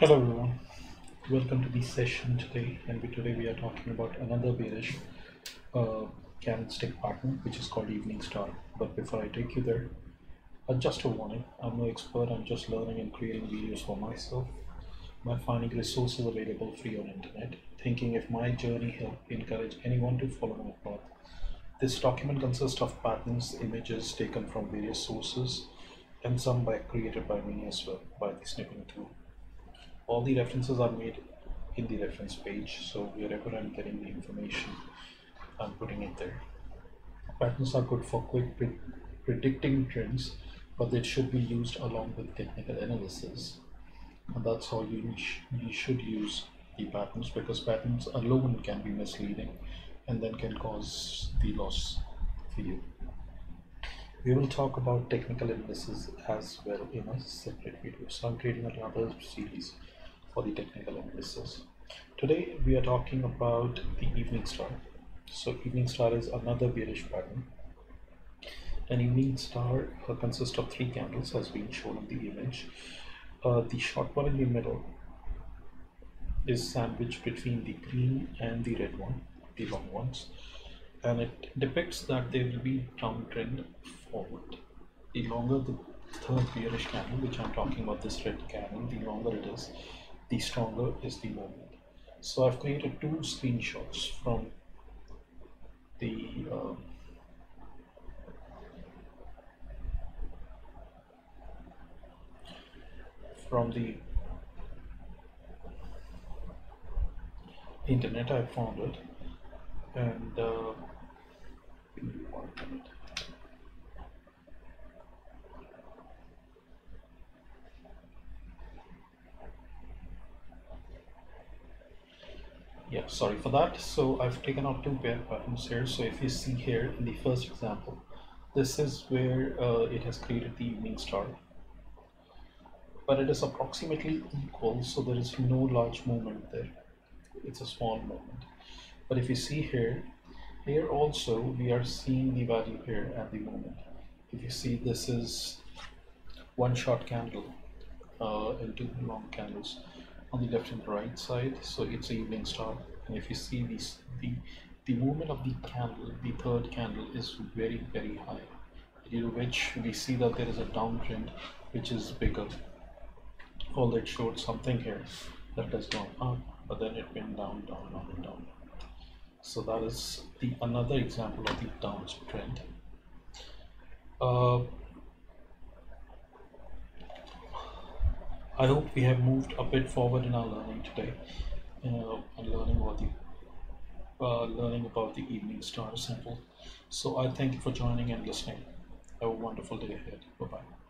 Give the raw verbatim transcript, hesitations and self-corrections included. Hello everyone, welcome to the session today, and we, today we are talking about another bearish uh, candlestick pattern which is called Evening Star. But before I take you there, uh, just a warning, I'm no expert, I'm just learning and creating videos for myself by finding resources available free on internet, thinking if my journey helped encourage anyone to follow my path. This document consists of patterns, images taken from various sources and some by created by me as well by the snipping tool. All the references are made in the reference page, so wherever I'm getting the information, I'm putting it there. Patterns are good for quick pre predicting trends, but they should be used along with technical analysis, and that's how you, sh you should use the patterns, because patterns alone can be misleading and then can cause the loss for you. We will talk about technical analysis as well in a separate video, so I'm creating another series for the technical analysis. Today we are talking about the Evening Star. So Evening Star is another bearish pattern. An Evening Star uh, consists of three candles as being shown in the image. Uh, the short one in the middle is sandwiched between the green and the red one, the long ones, and it depicts that there will be downtrend forward. The longer the third bearish candle, which I'm talking about, this red candle, the longer it is, the stronger is the movement. So I've created two screenshots from the uh, from the internet. I found it, and uh, yeah, sorry for that. So I've taken out two pair patterns here. So if you see here in the first example, this is where uh, it has created the Evening Star, but it is approximately equal, so there is no large movement there, it's a small movement. But if you see here, here also we are seeing the value here at the moment. If you see, this is one short candle uh, and two long candles on the left and right side, so it's an Evening Star. And if you see these, the the movement of the candle, the third candle, is very very high, due to which we see that there is a downtrend which is bigger. All that showed something here that has gone up, but then it went down, down, down, and down. So that is the another example of the downtrend. Uh, I hope we have moved a bit forward in our learning today, uh, and learning about the uh, learning about the Evening Star symbol. So I thank you for joining and listening. Have a wonderful day ahead. Bye bye.